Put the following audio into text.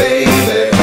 baby.